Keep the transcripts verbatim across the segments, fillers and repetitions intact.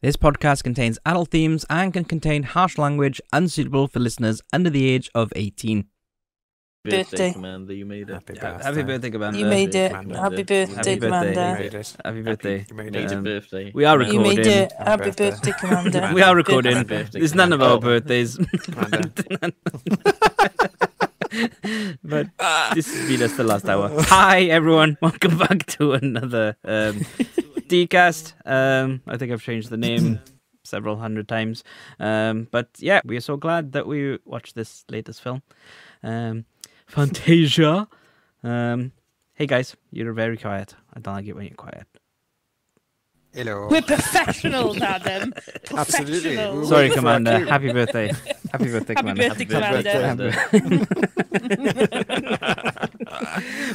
This podcast contains adult themes and can contain harsh language unsuitable for listeners under the age of eighteen. Birthday, birthday. Commander, you made it. Happy birthday, Happy birthday Commander. You made it. Happy birthday, Commander. Happy birthday. You made it. We are recording. You made it. Happy birthday, Commander. We are recording. There's none of our birthdays. But this has been us the last hour. Hi, everyone. Welcome back to another um, D-Cast. Um, I think I've changed the name several hundred times. Um, but yeah, we are so glad that we watched this latest film. Um, Fantasia. Um, hey, guys, you're very quiet. I don't like it when you're quiet. Hello. We're professionals, Adam. Professionals. Absolutely. Sorry, Commander. Happy birthday. Happy birthday, Commander. Happy birthday, Commander. Happy birthday, Commander.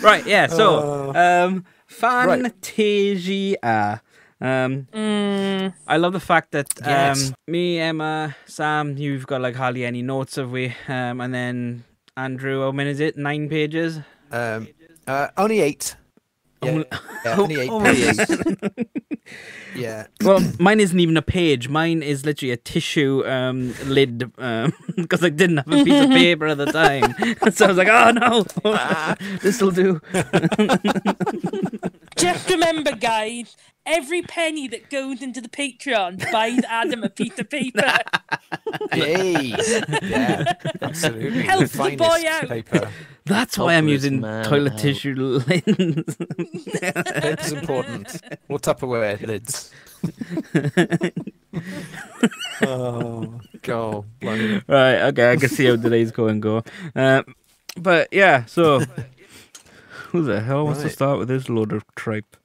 Right, yeah, so, um, Fantasia. Um, mm. I love the fact that um, yes. me, Emma, Sam, you've got like hardly any notes of we, um, and then Andrew, how many is it? Nine pages? Um, uh, only eight. Yeah. Yeah, only eight pages. Yeah. Well, mine isn't even a page. Mine is literally a tissue um, lid because um, I didn't have a piece of paper at the time. So I was like, oh no, this'll do. Just remember, guys, every penny that goes into the Patreon buys Adam a piece of paper. Yay! Yeah, absolutely. Help the, the boy out. Paper. That's why I'm using man, toilet help. tissue lids. It's important. Or Tupperware lids. Oh, God. Bloody. Right, okay, I can see how today's going go. Uh, but yeah, so who the hell wants right. to start with this load of tripe?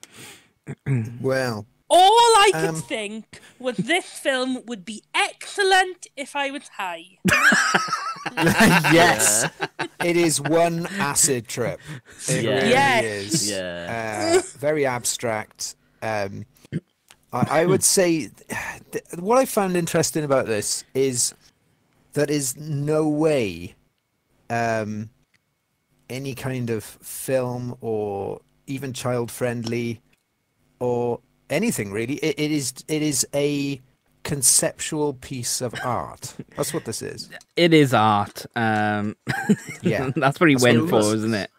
Well, all I could um, think was this film would be excellent if I was high. Yes, it is one acid trip. It yeah. really yes. is. Yeah. Uh, very abstract. Um, I, I would say th what I found interesting about this is there is no way um, any kind of film or even child-friendly or anything really, it, it is it is a conceptual piece of art. That's what this is. It is art. Um, yeah, that's what he that's went what for, was. Isn't it?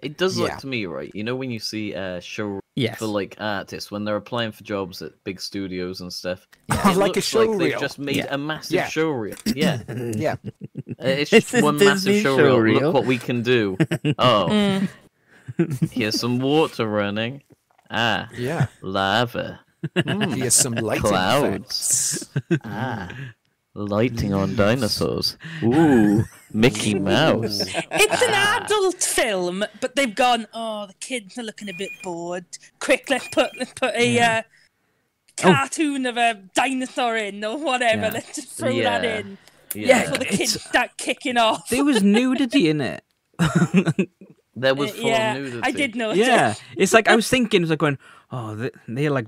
It does yeah. look to me, right? You know, when you see uh, show yes. for like artists when they're applying for jobs at big studios and stuff, yeah. it like looks a show like they've just made yeah. a massive yeah. showreel. Yeah, yeah. It's just it's one Disney massive showreel. Show look what we can do. Oh, mm. here's some water running. Ah, yeah, lava. Mm. Here's some lighting clouds. Effects. Ah, lighting on dinosaurs. Ooh, Mickey Mouse. It's an adult film, but they've gone. Oh, the kids are looking a bit bored. Quick, let's put let's put a uh, cartoon oh. of a dinosaur in or whatever. Yeah. Let's just throw yeah. that in. Yeah, before the kids it's... start kicking off. There was nudity in it. There was full uh, yeah, nudity. I did know. Yeah, it's like I was thinking, it's like going, oh, they, they're like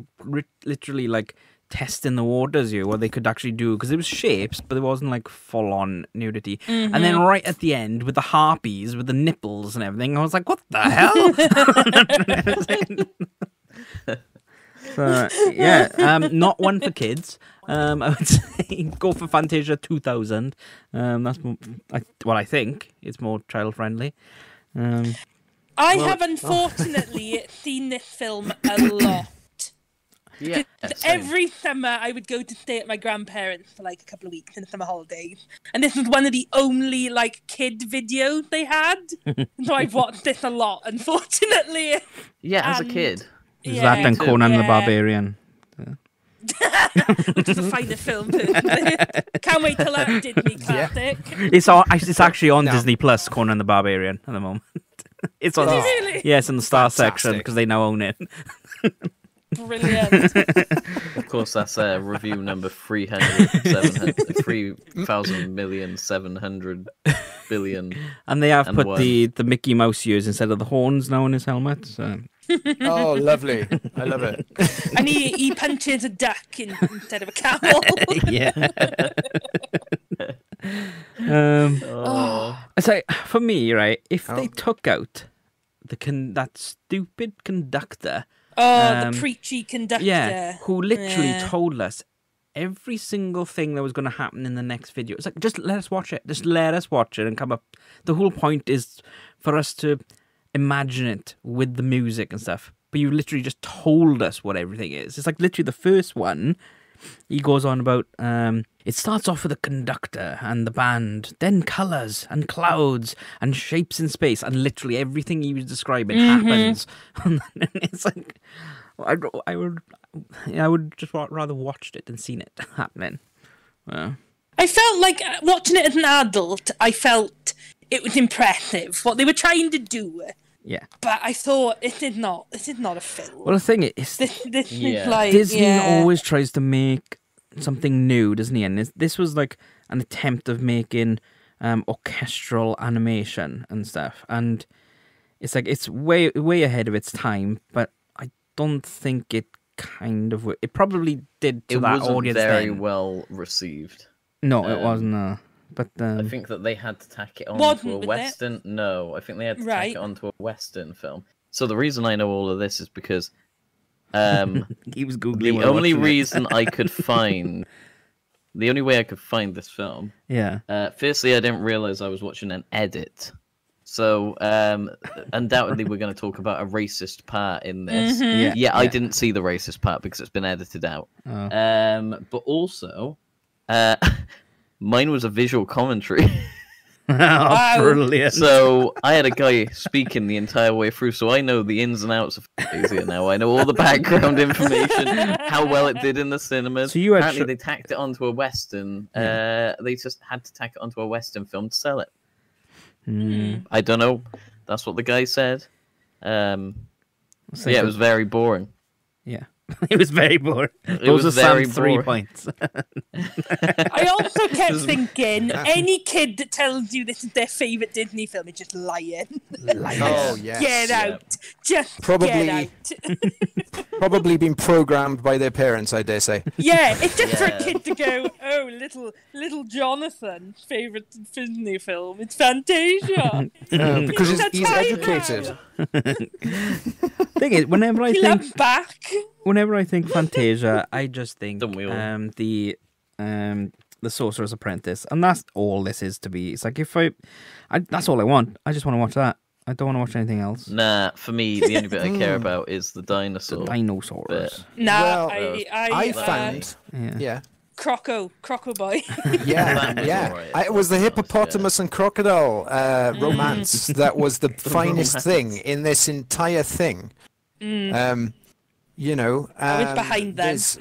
literally like testing the waters here, what they could actually do because it was shapes, but it wasn't like full on nudity. Mm-hmm. And then right at the end with the harpies, with the nipples and everything, I was like, what the hell? So yeah, um, not one for kids. Um, I would say go for Fantasia two thousand. Um, that's more, I, well, I think it's more child friendly. Um, I well, have unfortunately oh. seen this film a lot. Yeah, every summer I would go to stay at my grandparents for like a couple of weeks in the summer holidays, and this was one of the only like kid videos they had. So I've watched this a lot, unfortunately. Yeah, as and, a kid. Is yeah, that and Conan yeah. the Barbarian? Yeah. Which is a finer film. Can't wait till that Disney classic. Yeah. It's all, it's actually on no. Disney Plus, Conan the Barbarian at the moment. It's on. Oh. Really? Yeah, it's in the Star Fantastic. section because they now own it. Brilliant. Of course, that's uh, review number three hundred seven hundred three thousand million seven hundred billion. And they have and put one. the the Mickey Mouse ears instead of the horns now on his helmet. So. Oh, lovely. I love it. And he, he punches a duck in, instead of a camel. Yeah. um, oh. So, for me, right, if oh. they took out the con that stupid conductor Oh, um, the preachy conductor. Yeah, who literally yeah. told us every single thing that was going to happen in the next video. It's like, just let us watch it. Just let us watch it and come up. The whole point is for us to imagine it with the music and stuff. But you literally just told us what everything is. It's like literally the first one. He goes on about, um, it starts off with a conductor and the band, then colours and clouds and shapes in space, and literally everything he was describing mm-hmm. happens. And it's like, I, I would I would just rather watched it than seen it happening. Well, I felt like, watching it as an adult, I felt it was impressive, what they were trying to do. Yeah. But I thought, it did not, it did not a film. Well, the thing is, this, this yeah. is like, Disney yeah. always tries to make something new, doesn't he? And this, this was like an attempt of making um, orchestral animation and stuff. And it's like, it's way, way ahead of its time, but I don't think it kind of, it probably did to it that audience then. It wasn't very well received. No, um, it wasn't, uh, But um, I think that they had to tack it on what, to a Western... That... No, I think they had to right. tack it on to a Western film. So the reason I know all of this is because... Um, he was Googling The only reason I could find... The only way I could find this film... Yeah. Uh, firstly, I didn't realise I was watching an edit. So um, undoubtedly we're going to talk about a racist part in this. Mm-hmm. yeah, yeah, yeah, I didn't see the racist part because it's been edited out. Oh. Um, but also... Uh, mine was a visual commentary. Oh, wow. Brilliant. So I had a guy speaking the entire way through, so I know the ins and outs of Fantasia now. I know all the background information, how well it did in the cinemas. So you Apparently they tacked it onto a Western. Yeah. Uh, they just had to tack it onto a Western film to sell it. Mm. I don't know. That's what the guy said. Um, so yeah, it was very boring. Yeah. It was very boring. It Those was are very Sam's three points. I also kept thinking, any kid that tells you this is their favourite Disney film is just lying. Lying. Oh, yes. Get yeah. out. Just probably, get out. Probably been programmed by their parents, I dare say. Yeah, it's just yeah. for a kid to go, oh, little little Jonathan's favourite Disney film. It's Fantasia. No, because it's he's, he's educated. Thing is, whenever I he think back, whenever I think Fantasia, I just think um, the um, the Sorcerer's Apprentice, and that's all this is to be. It's like if I, I that's all I want. I just want to watch that. I don't want to watch anything else. Nah, for me, the only bit I care about is the dinosaur. The dinosaurs. No, well, I, I, I found uh, yeah. yeah. Croco, Croco Boy. Yeah, yeah. Right. I, it was the hippopotamus yeah. and crocodile uh, romance mm. that was the, the finest romance. thing in this entire thing. Mm. Um, you know, um, I was behind them. There's,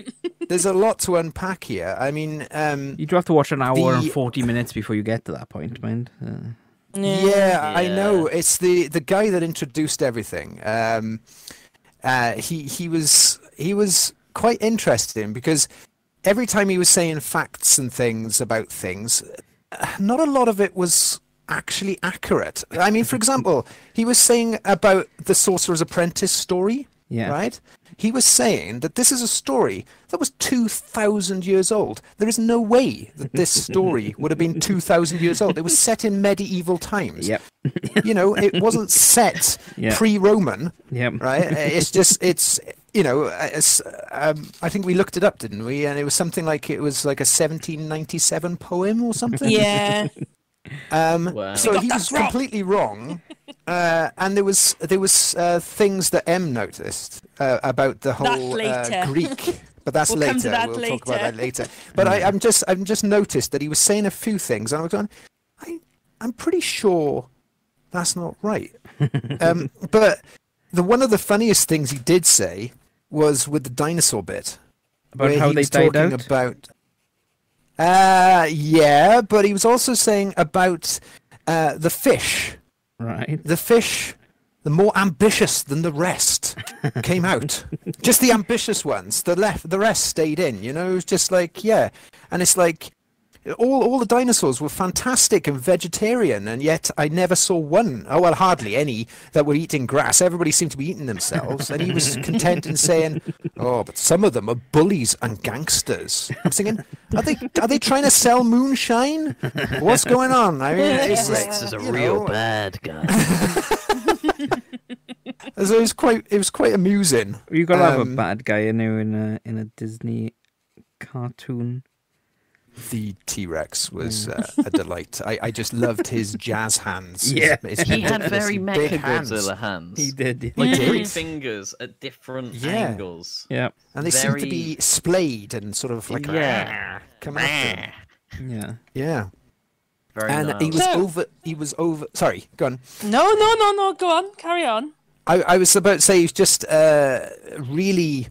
there's a lot to unpack here. I mean, um, you do have to watch an hour the... and forty minutes before you get to that point, mind. Uh, yeah, yeah, I know. It's the the guy that introduced everything. Um, uh, he he was he was quite interesting because. Every time he was saying facts and things about things, not a lot of it was actually accurate. I mean, for example, he was saying about the Sorcerer's Apprentice story, yeah. right? He was saying that this is a story that was two thousand years old. There is no way that this story would have been two thousand years old. It was set in medieval times. Yep. You know, it wasn't set yep. pre-Roman, yep. right? It's just, it's... You know, um, I think we looked it up, didn't we? And it was something like it was like a seventeen ninety-seven poem or something. Yeah. Um, wow. So he was wrong. completely wrong, uh, and there was there was uh, things that Em noticed uh, about the whole uh, Greek. But that's we'll later. Come to that we'll later. talk about that later. But I, I'm just I'm just noticed that he was saying a few things, and I was going, I I'm pretty sure that's not right. Um, but the one of the funniest things he did say. Was with the dinosaur bit. About how they died out? About, uh, yeah, but he was also saying about uh, the fish. Right. The fish, the more ambitious than the rest, came out. Just the ambitious ones. The left, the rest stayed in, you know? It was just like, yeah. And it's like, all, all the dinosaurs were fantastic and vegetarian, and yet I never saw one, oh well, hardly any, that were eating grass. Everybody seemed to be eating themselves, and he was content in saying, oh, but some of them are bullies and gangsters. I'm thinking, are they are they trying to sell moonshine? What's going on? I mean, it's, this is a real know, bad guy. So it was quite, it was quite amusing. You gotta um, have a bad guy in there in a in a Disney cartoon. The T-Rex was uh, a delight. I, I just loved his jazz hands. Yeah, his, his he had very mecha Godzilla hands. He did. Yeah. Like yeah. three fingers at different yeah. angles. Yeah, and they very... seemed to be splayed and sort of like yeah, come at them. Yeah, yeah. Very and nice. he was so... over. He was over. Sorry, go on. No, no, no, no. Go on. Carry on. I, I was about to say he's just uh, really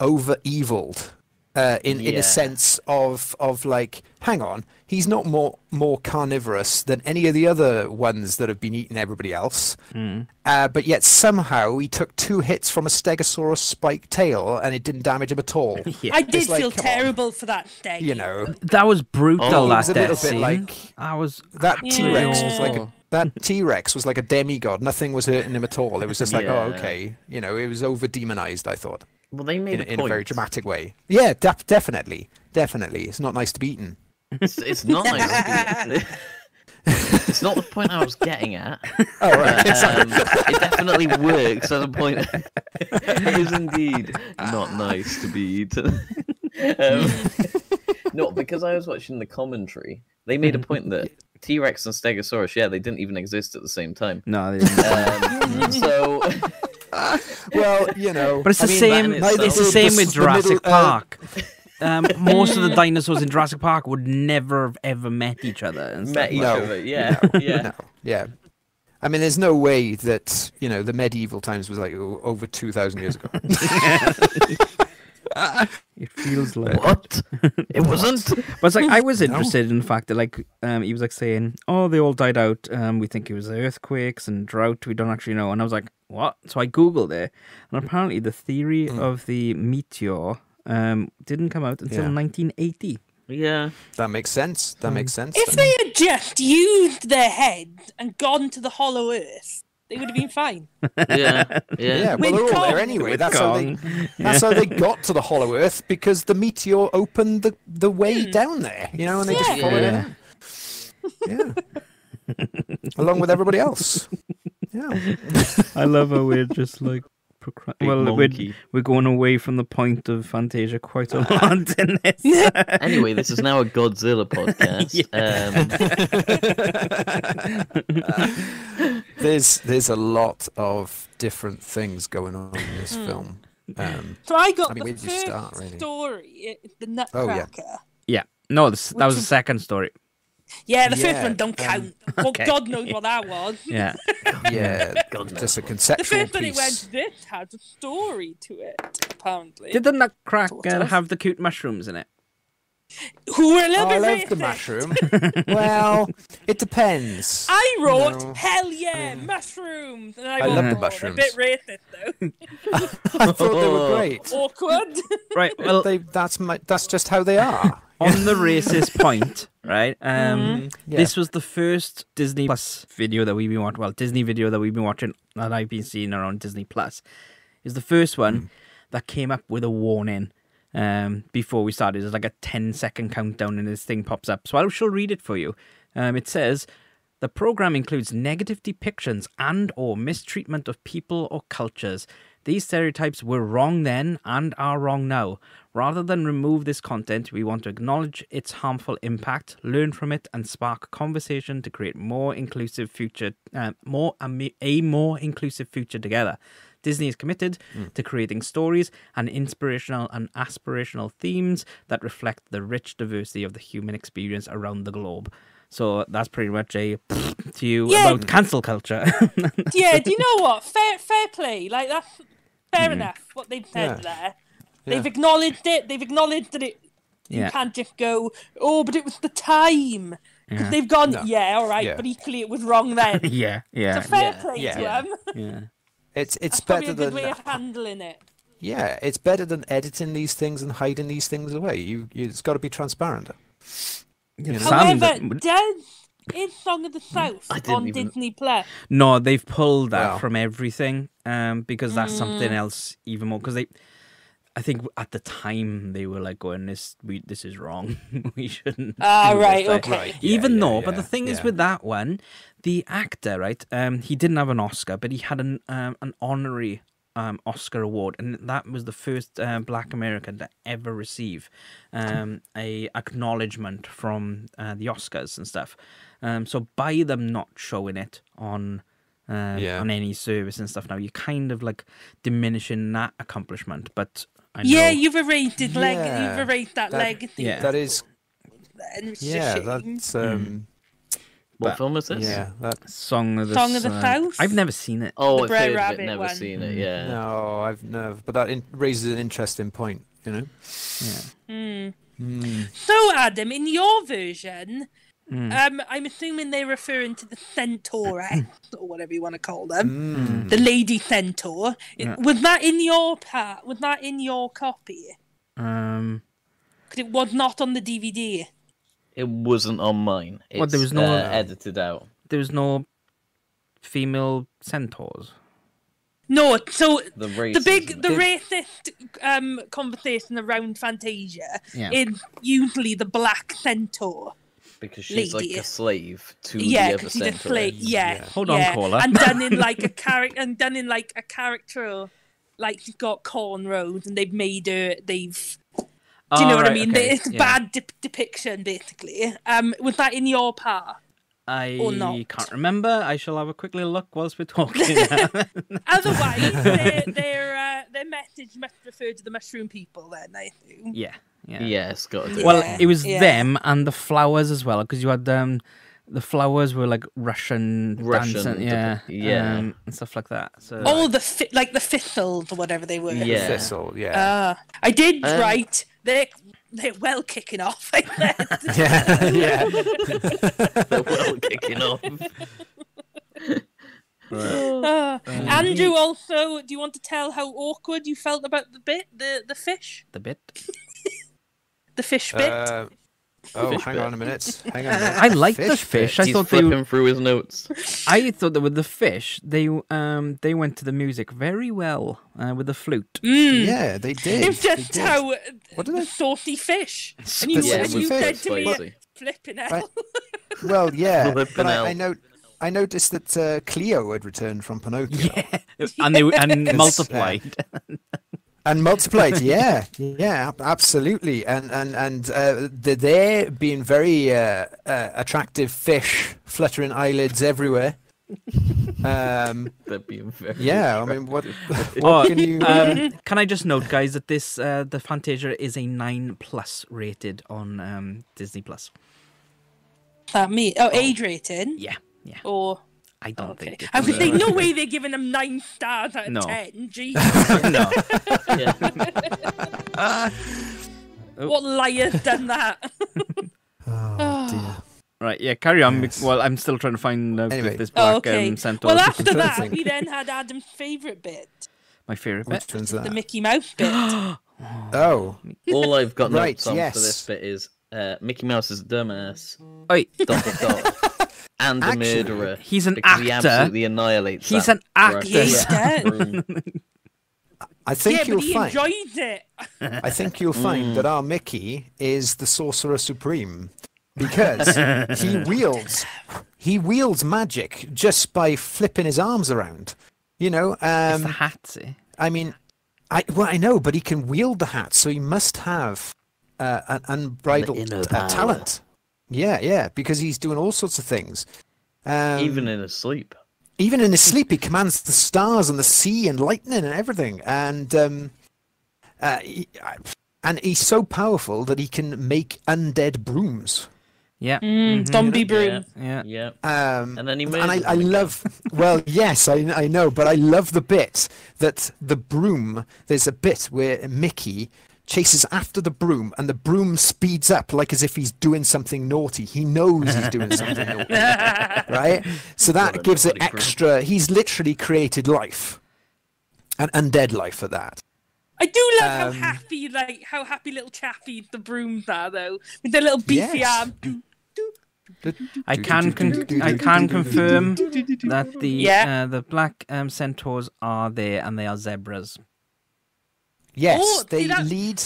over eviled. Uh, in yeah. in a sense of of like, hang on, he's not more more carnivorous than any of the other ones that have been eating everybody else, mm. uh, but yet somehow he took two hits from a Stegosaurus spike tail and it didn't damage him at all. yeah. I did like, feel terrible on. for that Steg. You know, that was brutal. Oh, that death scene. Like, I was that yeah. T-Rex was like a, that T-Rex was like a demigod. Nothing was hurting him at all. It was just like, yeah. oh okay, you know, it was over demonized. I thought. Well, they made in, a point. in a very dramatic way. Yeah, de definitely, definitely. It's not nice to be eaten. It's, it's not nice. To be eaten. It's not the point I was getting at. Oh, right. But, um, it definitely works as a point. It is indeed not nice to be eaten. um, no, because I was watching the commentary. They made a point that T-Rex and Stegosaurus, yeah, they didn't even exist at the same time. No, they didn't. Um, so. Uh, well, you know, but it's the I mean, same. It's like, the same with Jurassic Park. Um, most of the dinosaurs in Jurassic Park would never have ever met each other. And met each no, other, yeah, no, yeah, no, yeah. I mean, there's no way that, you know, the medieval times was like over two thousand years ago. It feels like what it wasn't. But it's like I was interested no. in the fact that like um, he was like saying, "Oh, they all died out. Um, we think it was earthquakes and drought. We don't actually know." And I was like, what? So I googled it, and apparently the theory mm. of the meteor um didn't come out until yeah. nineteen eighty. Yeah, that makes sense. That mm. makes sense. If they had just used their head and gone to the hollow earth, they would have been fine. Yeah, yeah. yeah well, they're all there anyway. That's how they, that's how they got to the hollow earth, because the meteor opened the the way mm. down there. You know, and they yeah. just followed yeah. it. Yeah, along with everybody else. Yeah, I love how we're just like procra well, we're, we're going away from the point of Fantasia quite a lot in this. Anyway, this is now a Godzilla podcast. um... uh, there's there's a lot of different things going on in this mm. film. Um, so I got I mean, the first you start, really? story, the Nutcracker. Oh, yeah. yeah, no, this, that was the second story. Yeah, the yeah, first one don't count. Um, okay. Well, God knows what that was. Yeah, yeah, God knows. Just a conceptual piece. The first one it went, this had a story to it, apparently. Did the Nutcracker sort of. have the cute mushrooms in it? Who were a little oh, bit I love the mushroom. Well, it depends. I wrote, no. hell yeah, mm. mushrooms. And I, I love the mushrooms. A bit racist, though. I thought they were great. Awkward. Right, well, they, that's, my, that's just how they are. On the racist point, right? Um, mm-hmm. yeah. This was the first Disney Plus video that we've been watching. Well, Disney video that we've been watching, that I've been seeing around Disney Plus. Is the first one mm. that came up with a warning um, before we started. There's like a ten second countdown and this thing pops up. So I shall read it for you. Um, it says, the program includes negative depictions and or mistreatment of people or cultures. These stereotypes were wrong then and are wrong now. Rather than remove this content, we want to acknowledge its harmful impact, learn from it, and spark conversation to create more inclusive future, uh, more a more inclusive future together. Disney is committed mm. to creating stories and inspirational and aspirational themes that reflect the rich diversity of the human experience around the globe. So that's pretty much a pfft to you yeah. about cancel culture. Yeah, do you know what? Fair, fair play. Like, that's fair mm. enough, what they've said yeah. there. Yeah. They've acknowledged it. They've acknowledged that it yeah. you can't just go, oh, but it was the time. Because yeah. they've gone, no. yeah, all right, yeah. but equally it was wrong then. yeah, yeah. So fair yeah. play yeah. to yeah. them. Yeah. It's, it's that's better probably a good than... way of handling it. Yeah, it's better than editing these things and hiding these things away. You, you, it's got to be transparent. You know, however, does is Song of the South on even... Disney Plus? No, they've pulled that wow. from everything um, because that's mm. something else even more. Because they, I think at the time they were like going, this we this is wrong. We shouldn't. Ah, right, okay. Right. Yeah, Even yeah, though, yeah, but the thing yeah. is with that one, the actor, right? Um, he didn't have an Oscar, but he had an um an honorary um Oscar award, and that was the first uh, Black American to ever receive um a acknowledgement from uh, the Oscars and stuff. Um, so by them not showing it on. Um, yeah. on any service and stuff now, you're kind of like diminishing that accomplishment. But I know... yeah, you've erated leg, yeah, you've erated that, that legacy. Yeah. That is, yeah, that's um. Mm. What but, film is this? Yeah, that Song of the Song of the South. I've never seen it. Oh, the Brer Rabbit, never one. seen it. Yeah. No, I've never. But that in raises an interesting point, you know. Yeah. Mm. Mm. So, Adam, in your version. Mm. Um, I'm assuming they're referring to the centauress, or whatever you want to call them, mm. the lady centaur. Yeah. Was that in your part? Was that in your copy? Um, because it was not on the D V D. It wasn't on mine. It's, well, there was no uh, edited out. There was no female centaurs. No, so the, race, the big, the racist um conversation around Fantasia yeah. is usually the black centaur. Because she's lady. like a slave to yeah, the other centaur. Yeah, yeah. Hold yeah. on, caller. And done in like a character, and done in like a character, like she's got cornrows, and they've made her. They've, do you oh, know right, what I mean? Okay. It's a yeah. bad de depiction, basically. Um, was that in your part? I can't remember. I shall have a quick little look whilst we're talking. Otherwise, their their uh, their message must refer to the mushroom people. Then I assume. Yeah. Yeah. yeah, it's got to do. Well, it was yeah. them and the flowers as well, because you had um, the flowers were like Russian, Russian, dancing, yeah, yeah, um, and stuff like that. So oh, the fi like the thistles or whatever they were. Yeah, the thistle. Yeah, uh, I did um, write. They're they're well kicking off. I guess. yeah, yeah, they're well kicking off. Right. Uh, um, Andrew, also, do you want to tell how awkward you felt about the bit, the the fish, the bit? The fish bit. Uh, oh, fish hang bit. on a minute. Hang on. A minute. I like the fish. Bit. I He's thought flipping they were... through his notes. I thought that with the fish, they um they went to the music very well uh, with the flute. Mm. Yeah, they did. It's just did. how what did the I... saucy fish. And you, yeah, and you said to me, what? "Flipping hell." I... Well, yeah, but I, I know. I noticed that uh, Cleo had returned from Pinocchio, yeah. and they and multiplied. And multiplied, yeah, yeah, absolutely, and and and uh, they're being very uh, uh, attractive fish, fluttering eyelids everywhere. Um, they're being very yeah, attractive. I mean, what? what well, can you? Um, can I just note, guys, that this uh, the Fantasia is a nine plus rated on um, Disney Plus. That me? Oh, age rating? Yeah, yeah. Or. I don't okay. think. I was saying, no way they're giving them nine stars out of no. ten. Jesus. no. Yeah. Uh, oh. What liar's done that? Oh, dear. Right, yeah, carry on. Yes. Well, I'm still trying to find uh, anyway. this black oh, okay. um, centaur. Well, after that, we then had Adam's favourite bit. My favourite bit? Which one's that? The Mickey Mouse bit. Oh. All I've got right, notes on yes. for this bit is uh, Mickey Mouse is a dumbass. Oi. Dot, dot, dot. And a murderer. He's an actor. He absolutely annihilates. He's an actor. Yeah. I think yeah, you'll but he find. Enjoyed it. I think you'll find mm. that our Mickey is the Sorcerer Supreme, because he wields he wields magic just by flipping his arms around. You know. Um, it's the hat. I mean, I well I know, but he can wield the hat, so he must have uh, an unbridled uh, talent. Yeah, yeah, because he's doing all sorts of things. Um, even in his sleep. Even in his sleep, he commands the stars and the sea and lightning and everything. And um, uh, he, and he's so powerful that he can make undead brooms. Yeah, mm, zombie broom. Yeah, yeah. yeah. Um, and then he moves. And I, I love. Well, yes, I I know, but I love the bit that the broom. There's a bit where Mickey chases after the broom, and the broom speeds up like as if he's doing something naughty. He knows he's doing something naughty, right? So that gives it extra... Broom. He's literally created life, an undead life at that. I do love um, how happy, like, how happy little chappy the brooms are, though, with their little beefy yes. arm. I can con I can confirm that the yeah. uh, the black um, centaurs are there, and they are zebras. Yes, oh, they see, lead.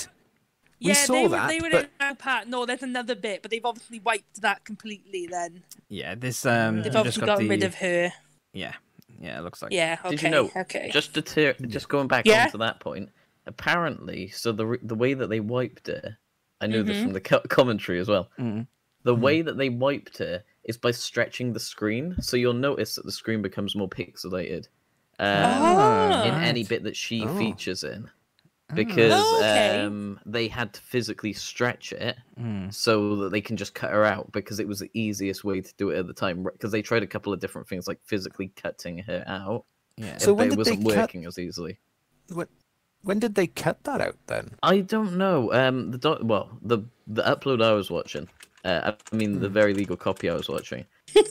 We yeah, saw they, that. They were but... in our part. No, there's another bit, but they've obviously wiped that completely. Then. Yeah, this. Um, they've obviously got gotten the... rid of her. Yeah, yeah, it looks like. Yeah. Okay. Did you know? Okay. Just to tear, just going back yeah. onto that point. Apparently, so the the way that they wiped her, I knew mm-hmm. this from the co commentary as well. Mm. The mm. way that they wiped her is by stretching the screen, so you'll notice that the screen becomes more pixelated um, oh, in right. any bit that she oh. features in, because oh, okay. um, they had to physically stretch it mm. so that they can just cut her out, because it was the easiest way to do it at the time, because they tried a couple of different things like physically cutting her out. Yeah, so when it did wasn't they cut... working as easily. What? When did they cut that out then? I don't know. Um, the do well, the the upload I was watching, uh, I mean mm. the very legal copy I was watching,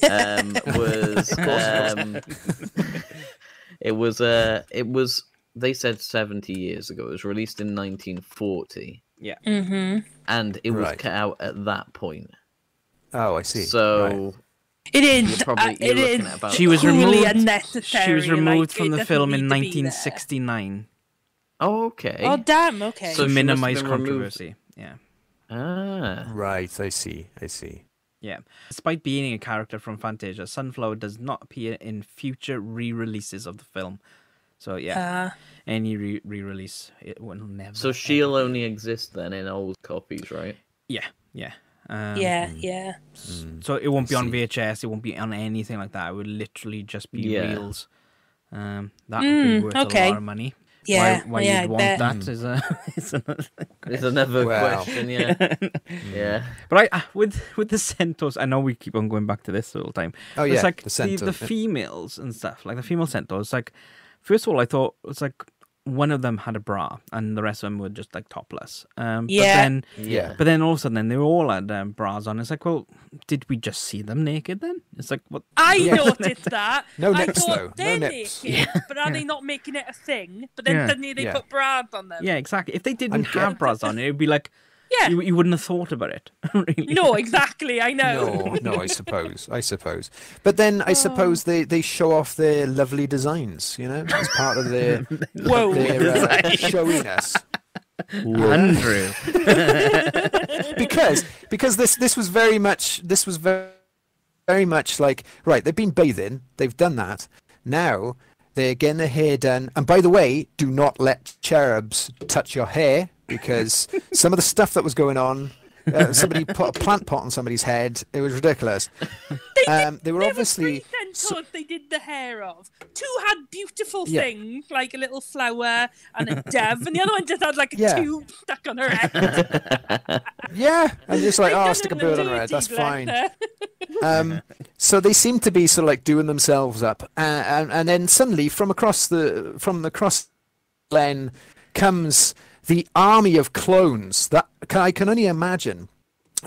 um, was um, it was uh, it was they said seventy years ago. It was released in nineteen forty. Yeah, mm-hmm. and it was right. cut out at that point. Oh, I see. So. Right. It is. Probably, uh, it is. She was removed. Unnecessary. She was removed like, from the film in nineteen sixty-nine. Oh, okay. Oh, damn, okay. So minimize controversy. Removed. Yeah. Ah. Right, I see, I see. Yeah. Despite being a character from Fantasia, Sunflower does not appear in future re-releases of the film. So, yeah. Uh, Any re-release, -re it will never... So she'll end. only exist then in old copies, right? Yeah, yeah. Um, yeah, yeah. So it won't be on V H S, it won't be on anything like that. It would literally just be yeah. reels. Um, that mm, would be worth okay. a lot of money. Yeah, why, why yeah, you'd I want bet. that is a is another, is another wow. question. Yeah, yeah. But I with with the centaurs, I know we keep on going back to this all the time. Oh yeah, it's like the, the, the females and stuff, like the female centaurs. Like, first of all, I thought it's like one of them had a bra and the rest of them were just like topless. Um, yeah. But then, yeah. But then all of a sudden, then they all had um, bras on. It's like, well, did we just see them naked then? It's like, what? I noticed that. No nips I thought, though. They're no nips. Naked, yeah. But are they not making it a thing? But then yeah. suddenly they yeah. put bras on them. Yeah, exactly. If they didn't I'm have bras on, it would be like, yeah, you, you wouldn't have thought about it. Really. No, exactly. I know. No, no. I suppose. I suppose. But then I oh. suppose they they show off their lovely designs. You know, as part of their whoa their, uh, showiness. Andrew, because because this this was very much this was very very much like right. They've been bathing. They've done that. Now they're getting their hair done. And by the way, do not let cherubs touch your hair. Because some of the stuff that was going on, uh, somebody put a plant pot on somebody's head. It was ridiculous. They, um, they were there obviously were three centaurs. They did the hair of two had beautiful yeah. things like a little flower and a dove, and the other one just had like a yeah. tube stuck on her head. yeah, and just like oh, stick a bird on her head. That's fine. um, so they seemed to be sort of like doing themselves up, uh, and and then suddenly from across the from the cross lane comes. The army of clones that I can only imagine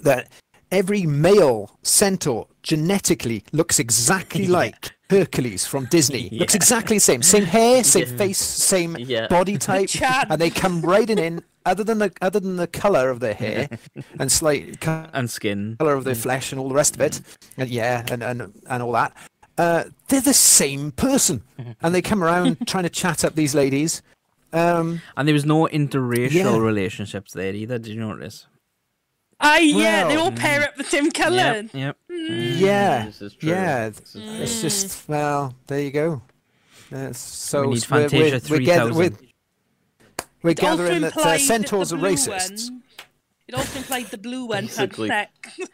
that every male centaur genetically looks exactly yeah. like Hercules from Disney. Yeah. Looks exactly the same. Same hair, same yeah. face, same yeah. body type. And they come riding in, other than the other than the colour of their hair and slight and skin. Colour of their flesh and all the rest of it. And yeah, and, and, and all that. Uh, they're the same person. And they come around trying to chat up these ladies. Um, and there was no interracial yeah. relationships there either. Did you notice? Ah, yeah, well, they all pair up the same colour. Yep. yep. Mm. Yeah, this is true. yeah. This is true. It's just well, there you go. Uh, so we need Fantasia three thousand. We're, we're, we're gathering that uh, centaurs are racists. One. It also implied the blue one Basically. had sex.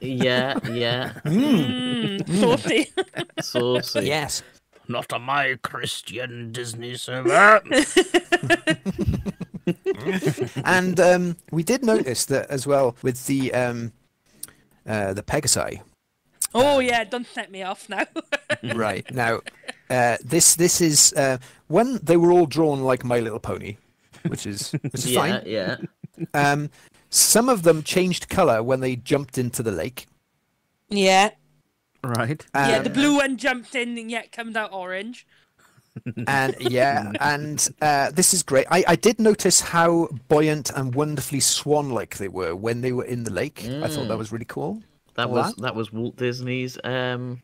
yeah, yeah. Mm. Mm. Saucy. Saucy. Yes. Not on my Christian Disney server. And um, we did notice that as well with the um, uh, the Pegasi. Oh um, yeah, don't set me off now. Right now, uh, this this is uh, when they were all drawn like My Little Pony, which is which is yeah, fine. Yeah. Um, some of them changed colour when they jumped into the lake. Yeah. Right. Um, yeah, the blue one jumped in and yet comes out orange. And yeah, and uh, this is great. I, I did notice how buoyant and wonderfully swan-like they were when they were in the lake. Mm. I thought that was really cool. That All was that. that was Walt Disney's um,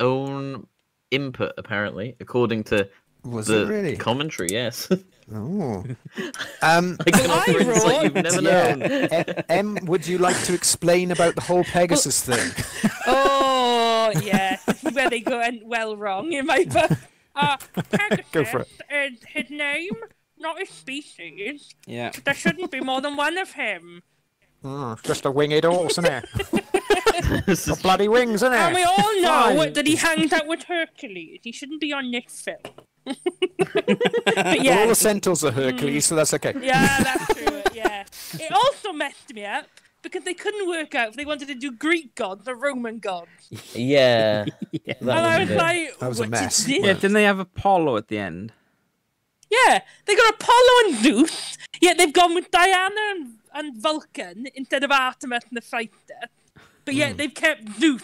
own input, apparently, according to was the it really? commentary. Yes. Oh. Um, I brought, like you've never known. Yeah. Em, would you like to explain about the whole Pegasus well, thing? Oh, yeah. Where they go well wrong in my book. Uh, Pegasus go for it. Is his name, not his species. Yeah. There shouldn't be more than one of him. Mm, just a winged horse, isn't it? A bloody wings, isn't it? And we all know Fine. that he hangs out with Hercules. He shouldn't be on this film. But yeah. All the centaurs are Hercules, mm. so that's okay. Yeah, that's true. Yeah, it also messed me up because they couldn't work out if they wanted to do Greek gods or Roman gods. Yeah, yeah and I was it. like, that was a mess. Yeah, didn't they have Apollo at the end? Yeah, they got Apollo and Zeus. Yeah, they've gone with Diana and, and Vulcan instead of Artemis and Hephaestus. But yet mm. they've kept Zeus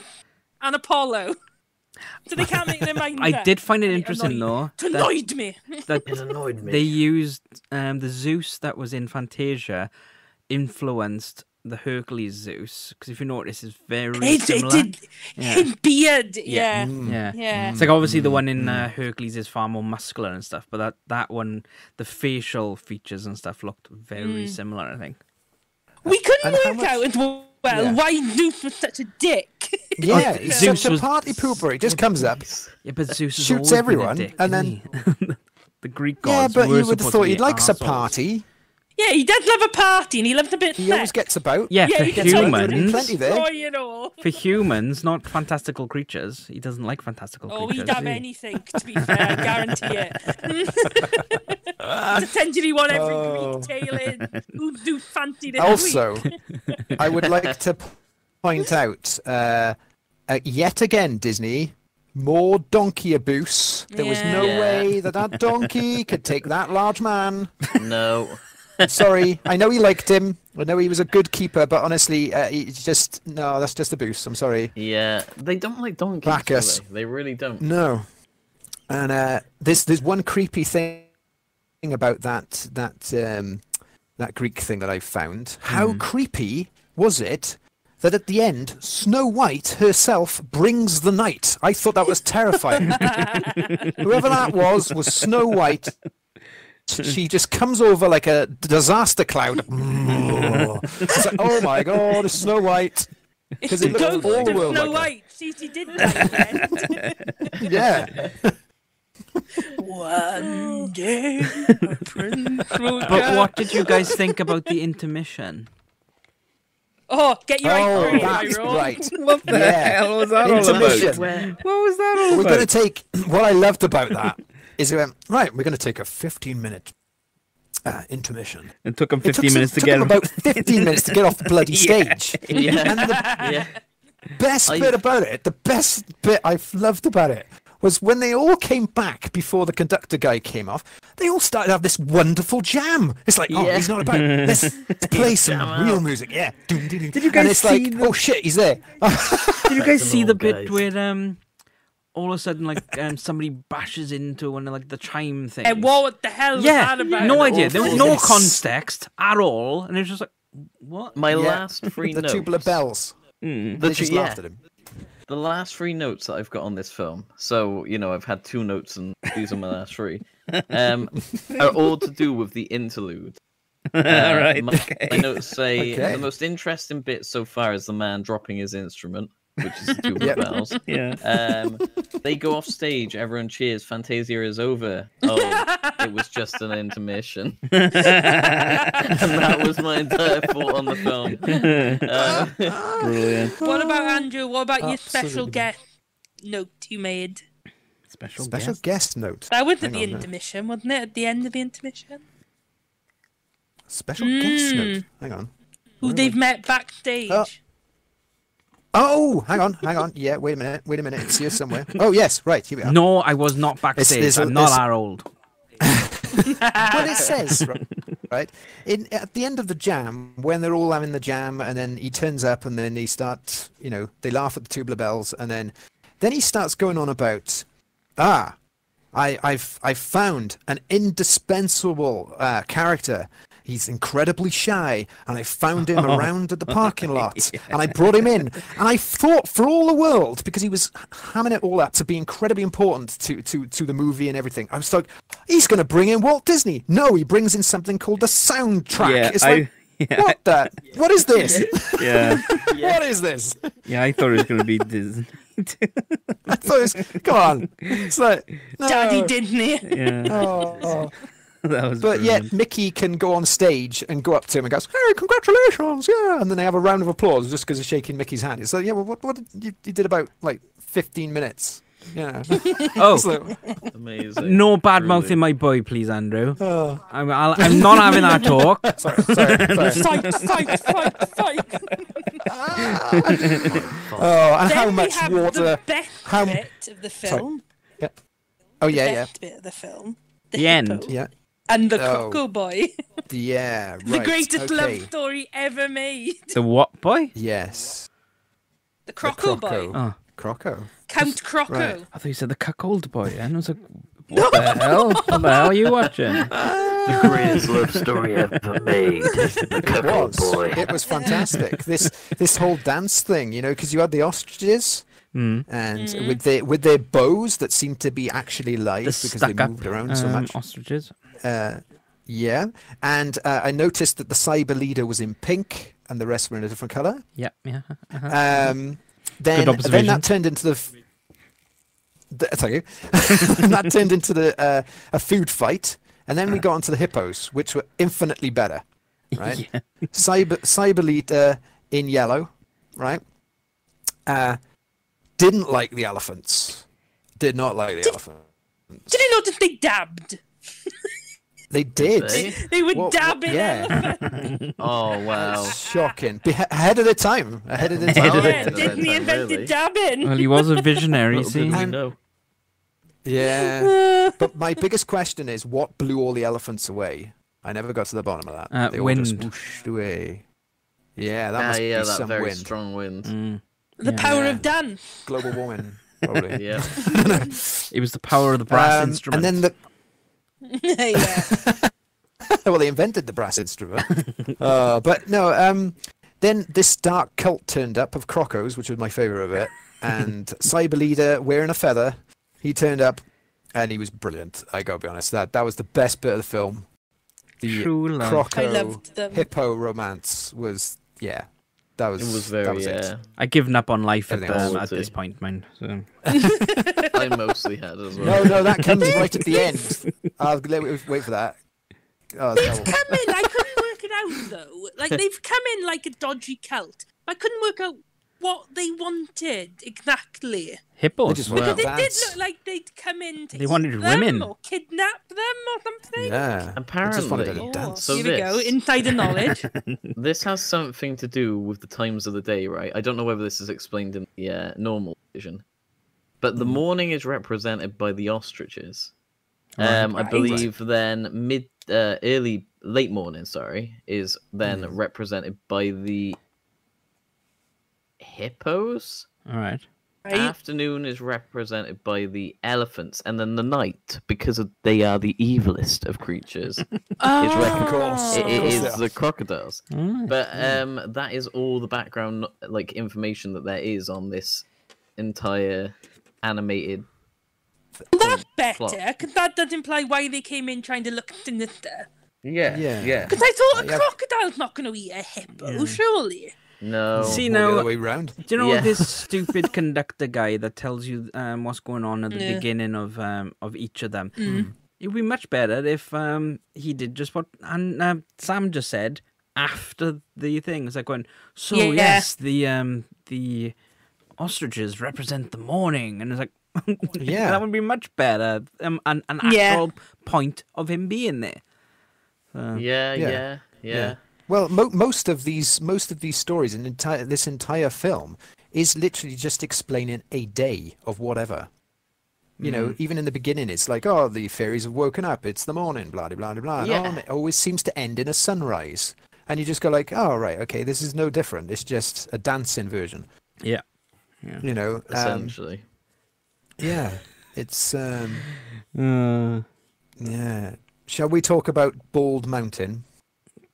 and Apollo. So they can't make their mind I up. did find it interesting, it annoyed, though. It annoyed that, me. That it annoyed me. They used um, the Zeus that was in Fantasia influenced the Hercules Zeus. Because if you notice, it's very it, similar. It did. Yeah. His beard. Yeah. Yeah. Mm. yeah. yeah. It's like, obviously, the one in uh, Hercules is far more muscular and stuff. But that, that one, the facial features and stuff looked very mm. similar, I think. We couldn't and work out much... Well, yeah. why Zeus was such a dick? Yeah, he's Zeus such was... a party pooper. He just comes up, yeah, but Zeus shoots everyone, dick, and then the Greek gods. Yeah, but were you would have thought he likes assholes. a party. Yeah, he does love a party, and he loves a bit. He sex. always gets about. Yeah, yeah for he humans, plenty there. Oh, you know. For humans, not fantastical creatures. He doesn't like fantastical oh, creatures. Oh, he'd have anything. To be fair, I guarantee it. It's essentially what every oh. Greek tale is. Who do fancy this Also, I would like to point out, uh, uh, yet again, Disney, more donkey abuse. There yeah. was no yeah. way that that donkey could take that large man. No. Sorry, I know he liked him. I know he was a good keeper, but honestly, uh, it's just... No, that's just abuse. I'm sorry. Yeah, they don't like donkeys, Bacchus. Do they? They really don't. No. And uh, there's, there's one creepy thing about that that um, that Greek thing that I found. How mm. creepy was it that at the end Snow White herself brings the knight? I thought that was terrifying. Whoever that was was Snow White. She just comes over like a disaster cloud. It's like, oh my god, it's Snow White. Because it looks all the world Snow like White. She, she did that. Yeah. One day, a prince will But go. What did you guys think about the intermission? Oh, get your oh, ice cream. That's right. What the yeah. hell was that intermission. all about? What was that all we're about? We're going to take... What I loved about that is, um, right, we're going to take a fifteen-minute uh, intermission. It took them fifteen it took, minutes to get them about fifteen minutes to get off the bloody yeah. stage. Yeah. And the yeah. best I... bit about it, the best bit I've loved about it, was when they all came back before the conductor guy came off, they all started to have this wonderful jam. It's like, oh, yeah. he's not about. Let's play some real out. music. Yeah. Did you guys and it's see like, the... oh, shit, he's there. Did you guys see the bit guys. where um, all of a sudden, like, um, somebody bashes into one of, like, the chime thing? And what the hell was yeah. that about? No idea. There was no this. context at all. And it was just like, what? My yeah. last three the notes. The tubular bells. Mm. The they just yeah. laughed at him. The last three notes that I've got on this film, so, you know, I've had two notes and these are my last three, um, are all to do with the interlude. Uh, all right. My, okay. my notes say, okay. the most interesting bit so far is the man dropping his instrument, which is the tubular yep. bells. Yeah. Um, they go off stage, everyone cheers, Fantasia is over. Oh, it was just an intermission. And that was my entire thought on the film. Uh, Brilliant. What about Andrew? What about Absolutely. your special guest note you made? Special, special guest? guest note. That was at the intermission, now. wasn't it? At the end of the intermission? Special mm. guest note. Hang on. Who Where they've met backstage. Oh. Oh, hang on, hang on. Yeah, wait a minute, wait a minute. It's here somewhere. Oh, yes, right, here we are. No, I was not backstage. It's, it's, I'm it's, not that old. Well, it says, right, in, at the end of the jam, when they're all having the jam, and then he turns up, and then they start, you know, they laugh at the tubular bells, and then then he starts going on about, ah, I, I've, I've found an indispensable uh, character. He's incredibly shy, and I found him oh. around at the parking lot, yeah. and I brought him in. And I thought, for all the world, because he was hamming it all up to be incredibly important to, to, to the movie and everything, I was like, he's going to bring in Walt Disney. No, he brings in something called the soundtrack. Yeah, it's I... like... Yeah. What the? Yeah. What is this? Yeah. yeah. What is this? Yeah, I thought it was going to be Disney. I thought it was, come on. It's like, no. Daddy Disney. Yeah. Oh, oh. That was but brilliant. Yet, Mickey can go on stage and go up to him and goes, hey, congratulations, yeah. And then they have a round of applause just because of shaking Mickey's hand. It's like, yeah, well, what, what did you, you did about like fifteen minutes. Yeah. Oh, so, amazing! No bad really. mouth in my boy, please, Andrew. Oh. I'm, I'll, I'm not having that talk. Sorry, sorry, sorry. Psych, psych, psych, psych. Ah. Oh, and then how much we have water? The best how... bit of the film. Yeah. Oh yeah, the best yeah. bit of the film. The, the end. Yeah. And the oh. Cocoa Boy. Yeah. Right. The greatest okay. love story ever made. The what boy? Yes. The Croco, the Croco. Boy. Oh. Croco. Count Croco. Right. I thought you said the cuckold boy, and I was like, what the hell? What the hell are you watching? The greatest love story ever made. The cuckold boy. It was fantastic. This this whole dance thing, you know, because you had the ostriches mm. and mm. with their with their bows that seemed to be actually live the because they moved up, around so um, much. Ostriches. Uh, yeah, and uh, I noticed that the cyber leader was in pink, and the rest were in a different color. Yeah, yeah. Uh-huh. Um. Then, then that turned into the. F the thank you. That turned into the uh, a food fight, and then we got onto the hippos, which were infinitely better, right? Yeah. Cyber Cyber leader in yellow, right? Uh, didn't like the elephants. Did not like the did, elephants. Did you notice they dabbed? They did. They, they were what, dabbing. What, yeah. Oh wow! Shocking. Be ahead of the time. Ahead of the time. Oh, yeah, Disney invented really. dabbing. Well, he was a visionary. See. Um, yeah. But my biggest question is, what blew all the elephants away? I never got to the bottom of that. Uh, they all wind. Just whooshed away. Yeah, that ah, must yeah, be that some very wind. strong wind. Mm. The yeah. power yeah. of dance. Global warming. Probably. Yeah. It was the power of the brass um, instrument. And then the. Yeah. Well, they invented the brass instrument. Uh, but no, um, then this dark cult turned up of Crocos, which was my favourite of it, and Cyber Leader wearing a feather. He turned up, and he was brilliant. I gotta be honest, that that was the best bit of the film. The True Croco hippo romance was yeah. That was, it was very, that was yeah. It. I'd given up on life at, um, at this point, man. So. I mostly had as well. No, no, that comes right at the end. I'll wait, wait for that. Oh, they've that come in, I couldn't work it out, though. Like, they've come in like a dodgy cult. I couldn't work out what they wanted exactly. Hippos. Just because it did look like they'd come in to they wanted them women. Or kidnap them or something. Yeah, apparently. Just oh. dance. So Here this, we go, insider knowledge. This has something to do with the times of the day, right? I don't know whether this is explained in the uh, normal vision, but the mm. morning is represented by the ostriches. Um, right. I believe right. then mid, uh, early, late morning, sorry, is then mm. represented by the hippos. All right. Right. Afternoon is represented by the elephants, and then the night, because of, they are the evilest of creatures, oh, is, of course, it, it is the crocodiles. Mm, but um, that is all the background like information that there is on this entire animated. Well, that's better, because that does imply why they came in trying to look sinister. Yeah, yeah. Because yeah. I thought a yeah. crocodile's not going to eat a hippo, yeah. surely. No. See now, the way round. Do you know yeah. this stupid conductor guy that tells you um, what's going on at the yeah. beginning of um, of each of them? Mm. It would be much better if um, he did just what and uh, Sam just said after the thing. It's like going, so yeah. yes, the um, the ostriches represent the morning, and it's like, yeah, that would be much better. Um, an an actual yeah. point of him being there. So, yeah, yeah, yeah. yeah. yeah. Well, mo most of these, most of these stories, and entire this entire film is literally just explaining a day of whatever. You mm. know, even in the beginning, it's like, oh, the fairies have woken up. It's the morning, blah, blah, blah, blah. Yeah. Oh, and it always seems to end in a sunrise, and you just go like, oh, right, okay, this is no different. It's just a dancing version. Yeah, yeah. You know, essentially. Um, yeah, it's. Um, uh... Yeah. Shall we talk about Bald Mountain?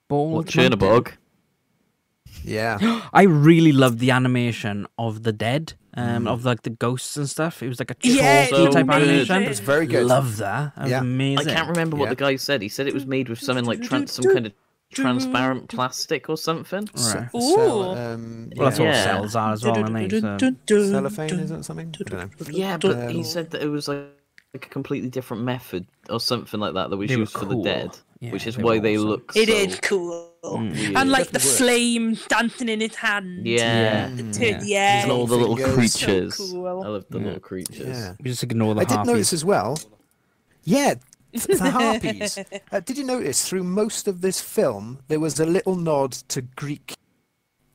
Ball. Chernabog. Yeah. I really loved the animation of the dead, um, mm. of like the ghosts and stuff. It was like a chorzo yeah, type animation. It was very good. Love that. That yeah. was amazing. I can't remember what yeah. the guy said. He said it was made with something like trans, some kind of transparent plastic or something. Right. So, um, well, that's yeah. what cells are as well, aren't they? So. Cellophane, isn't it something? I don't know. Yeah, but um, he said that it was like a completely different method or something like that that we used cool. for the dead. Yeah, which is why they awesome. Look so... It is cool. Mm. And like the flame dancing in his hand. Yeah. Yeah. yeah. yeah. And all the little creatures. So cool. I love the yeah. little creatures. Yeah. You just ignore the I harpies. I did notice as well. Yeah, the harpies. Uh, did you notice through most of this film, there was a little nod to Greek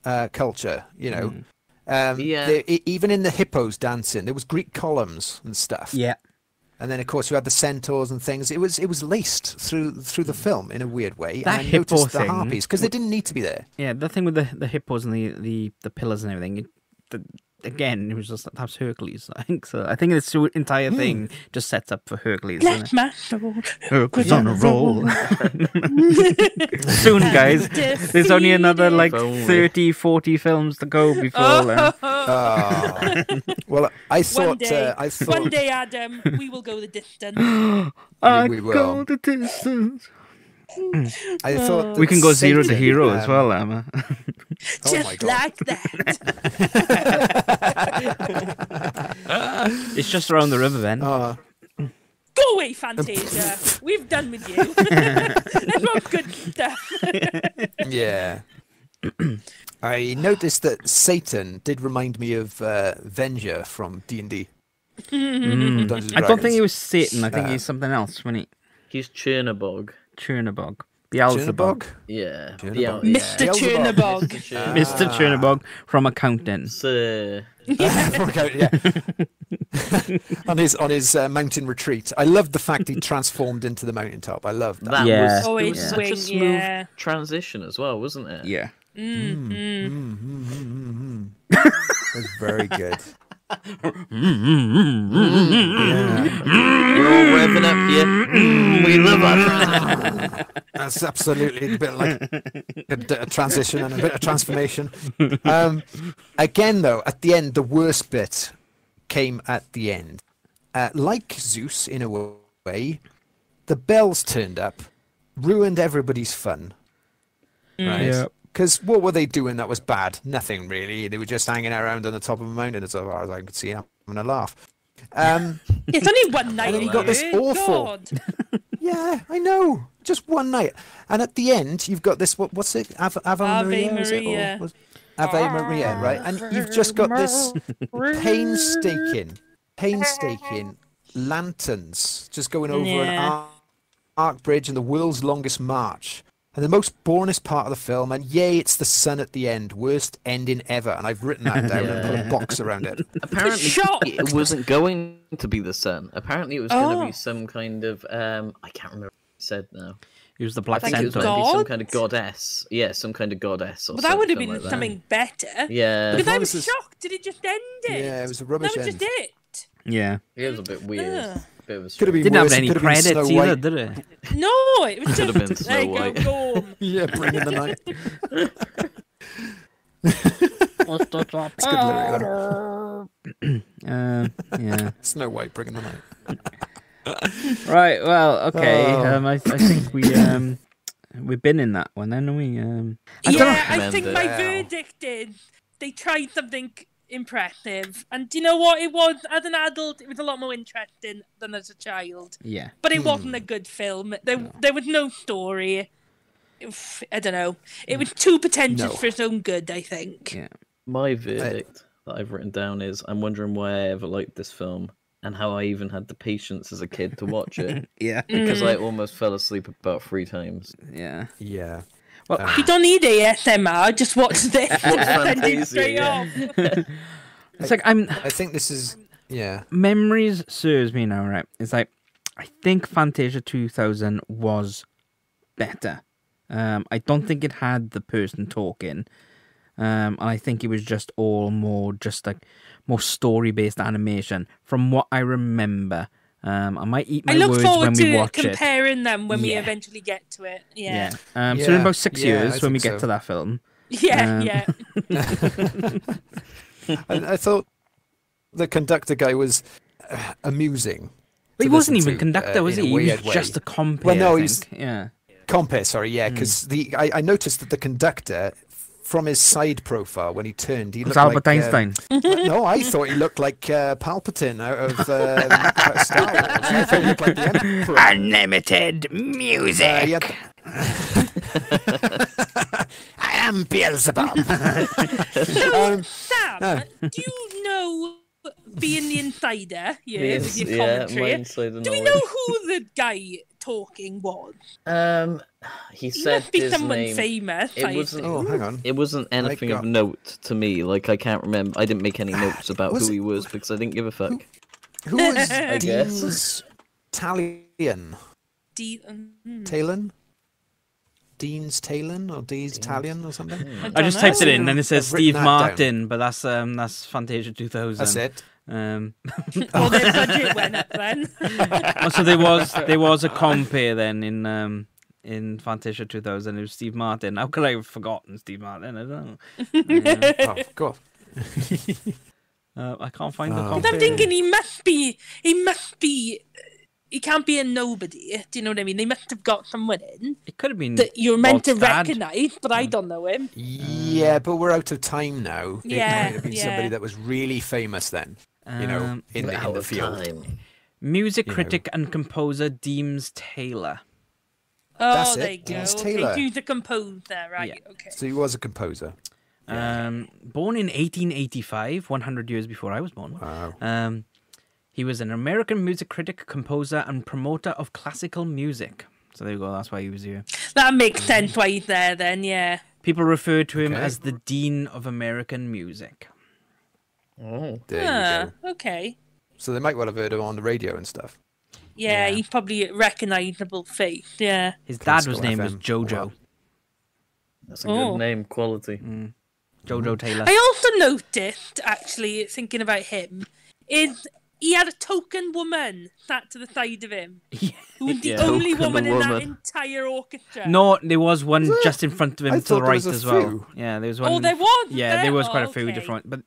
uh, culture, you know? Mm. Um, yeah. They, even in the hippos dancing, there was Greek columns and stuff. Yeah. And then, of course, you had the centaurs and things. It was it was laced through through the film in a weird way. That and I hippo noticed thing, the harpies because they didn't need to be there. Yeah, the thing with the the hippos and the the, the pillars and everything. It, the, again, it was just that was Hercules. I think so. I think this entire thing mm. just sets up for Hercules. Let my soul Hercules on a roll. Soon, guys. There's only another like thirty, forty films to go before. Oh. Then. Oh. Well, I thought, one day, uh, I thought. One day, Adam, we will go the distance. I we will. Go the distance. I thought we can go zero to hero um, as well, Emma. Just oh my God. Like that. It's just around the river, then. Uh, go away, Fantasia. We've done with you. That's not good stuff. Yeah. I noticed that Satan did remind me of uh, Venger from D and D. Mm. Dungeons and Dragons. I don't think he was Satan. I think uh, he's something else. When he he's Chernabog. Chernabog. Beelzebub. Yeah. Chernabog. Yeah. Mister Chernabog. Mister Chernabog from accounting. Sir. Yeah. on his on his uh, mountain retreat. I loved the fact he transformed into the mountaintop. I loved that. That yeah. was, oh, it was yeah. such a smooth yeah. transition as well, wasn't it? Yeah. Mm. Mm. Mm, mm, mm, mm. That's very good. We're all revving up here. We love our That's absolutely a bit like a, a transition and a bit of transformation. Um, again, though, at the end, the worst bit came at the end. Uh, like Zeus, in a way, the bells turned up, ruined everybody's fun. Right. Yeah. Because what were they doing that was bad? Nothing, really. They were just hanging around on the top of a mountain as far as I could see. I'm having a laugh. Um, it's only one night. And then you got this awful... God. Yeah, I know. Just one night. And at the end, you've got this... What, what's it? Ave, Ave, Ave Maria? Maria. Is it, or was, Ave ah, Maria, right? And you've just got this painstaking, painstaking lanterns just going over yeah. an arc, arc bridge and the world's longest march. And the most boringest part of the film, and yay, it's the sun at the end. Worst ending ever. And I've written that down yeah. and put a box around it. Apparently, it wasn't going to be the sun. Apparently, it was oh. going to be some kind of... Um, I can't remember what he said now. It was the Black Centaur. It was going to be some kind of goddess. Yeah, some kind of goddess or well, that would have been like something that. Better. Yeah. Because I was this... shocked. Did it just end it? Yeah, it was a rubbish end. That was end. Just it. Yeah. It was a bit weird. Ugh. Could have been didn't worse. Have any Could credits have been either, did it? No, it was just been Snow White. Go yeah, bring in the night. What's the top? It's good uh, yeah. Snow White, bring in the night. Right. Well, okay. Oh. Um, I, I think we um we've been in that one, then we um. I yeah, I think it. My verdict is they tried something. Impressive, and do you know what it was? As an adult, it was a lot more interesting than as a child. Yeah, but it mm. wasn't a good film. There, no. there was no story. I don't know. It was too pretentious no. for its own good. I think. Yeah. My verdict I... that I've written down is: I'm wondering why I ever liked this film and how I even had the patience as a kid to watch it. Yeah, because mm. I almost fell asleep about three times. Yeah. Yeah. Well, uh, you don't need A S M R. Just watch this. Send it straight yeah. off. It's like I'm. I think this is yeah. Memories serves me now, right? It's like I think Fantasia two thousand was better. Um, I don't think it had the person talking. Um, and I think it was just all more just like more story based animation from what I remember. Um, I might eat my words when we watch it. I look forward to comparing them when yeah. we eventually get to it. Yeah. yeah. Um, yeah. So in about six yeah, years I when we get so. to that film. Yeah, um, yeah. I, I thought the conductor guy was uh, amusing. He wasn't even to, conductor, uh, was he? He was way. just a compere. Well, no, he's yeah. compere. Sorry, yeah, because mm. the I, I noticed that the conductor, from his side profile when he turned, he looked Albert like Einstein. Um, no, I thought he looked like uh, Palpatine out of uh, Star Wars. I thought he looked like the Emperor. Unlimited music. Uh, he had... I am Beelzebub. So, um, Sam, no. do you know, being the insider, yeah, yes, with your commentary, yeah, insider do we know who the guy talking was? Um, he it said must be his someone name. famous. It wasn't. Oh, hang on. It wasn't anything of note to me. Like I can't remember. I didn't make any notes about was who it? he was because I didn't give a fuck. Who, who was I guess Italian? D mm. Talon. Deems Taylor or Deems Italian or something. I, I just know. typed it in and it says I've Steve Martin, but that's um that's Fantasia two thousand. That's it. Um, well, their budget went up then. So there was there was a compere then in um in Fantasia two thousand. It was Steve Martin. How could I have forgotten Steve Martin? I don't know. um, oh, go. uh, I can't find oh. the compere. I'm thinking he must be. He must be. He can't be a nobody. Do you know what I mean? They must have got someone in. It could have been that you're meant to recognise, but I don't know him. Yeah, but we're out of time now. Yeah, it might have been yeah. somebody that was really famous then. You know, um, in, the, in the field. Time. Music you critic know. and composer Deems Taylor. Oh, That's there it. you Deems go. Taylor. Okay, he's a composer, right? Yeah. Okay. So he was a composer. Um, born in eighteen eighty-five, one hundred years before I was born. Wow. Um, He was an American music critic, composer, and promoter of classical music. So there you go, that's why he was here. That makes sense why he's there then, yeah. People refer to him okay. as the Dean of American Music. Oh, there ah, you go. Okay. So they might well have heard him on the radio and stuff. Yeah, yeah. He's probably a recognisable face, yeah. His dad was named as JoJo. That's a oh. good name, quality. Mm. JoJo Taylor. I also noticed, actually, thinking about him, is... he had a token woman sat to the side of him, yeah. who was the yeah. only woman, woman in that entire orchestra. No, there was one was just in front of him I to the right as few. well. Yeah, there was one. Oh, there was. Yeah, there, there was quite oh, a few okay. different, but